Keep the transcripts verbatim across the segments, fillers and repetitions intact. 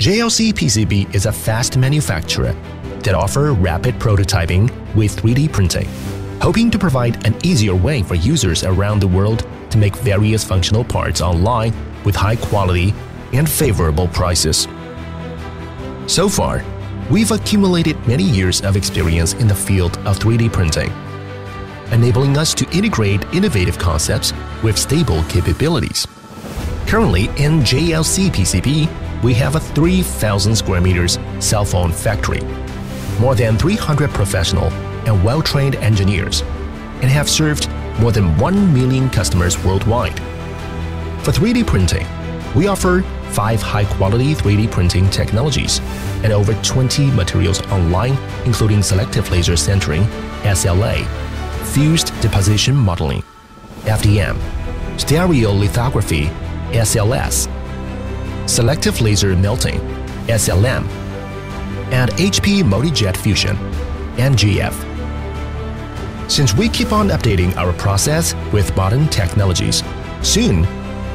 J L C P C B is a fast manufacturer that offers rapid prototyping with three D printing, hoping to provide an easier way for users around the world to make various functional parts online with high quality and favorable prices. So far, we've accumulated many years of experience in the field of three D printing, enabling us to integrate innovative concepts with stable capabilities. Currently, in J L C P C B, we have a three thousand square meters cell phone factory, more than three hundred professional and well-trained engineers, and have served more than one million customers worldwide. For three D printing, we offer five high-quality three D printing technologies and over twenty materials online, including selective laser sintering, S L A, fused deposition modeling, F D M, stereolithography, S L S, selective laser melting, S L M, and H P MultiJet Fusion, N G F. Since we keep on updating our process with modern technologies, soon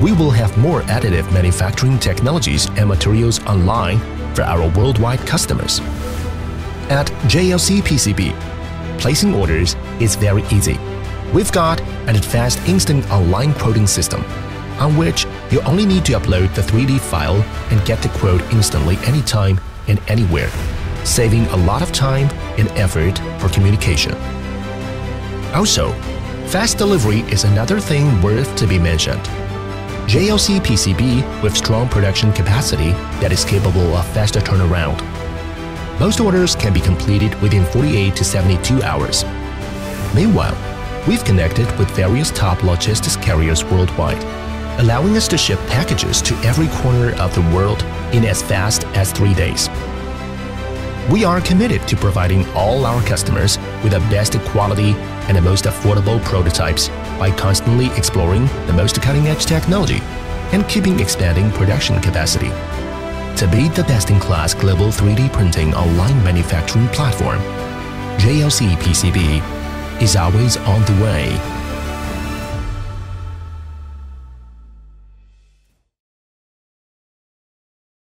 we will have more additive manufacturing technologies and materials online for our worldwide customers. At J L C P C B, placing orders is very easy. We've got an advanced instant online quoting system, on which you only need to upload the three D file and get the quote instantly anytime and anywhere, saving a lot of time and effort for communication. Also, fast delivery is another thing worth to be mentioned. J L C P C B with strong production capacity that is capable of faster turnaround. Most orders can be completed within forty-eight to seventy-two hours. Meanwhile, we've connected with various top logistics carriers worldwide, allowing us to ship packages to every corner of the world in as fast as three days. We are committed to providing all our customers with the best quality and the most affordable prototypes by constantly exploring the most cutting-edge technology and keeping expanding production capacity. To be the best-in-class global three D printing online manufacturing platform, J L C P C B is always on the way.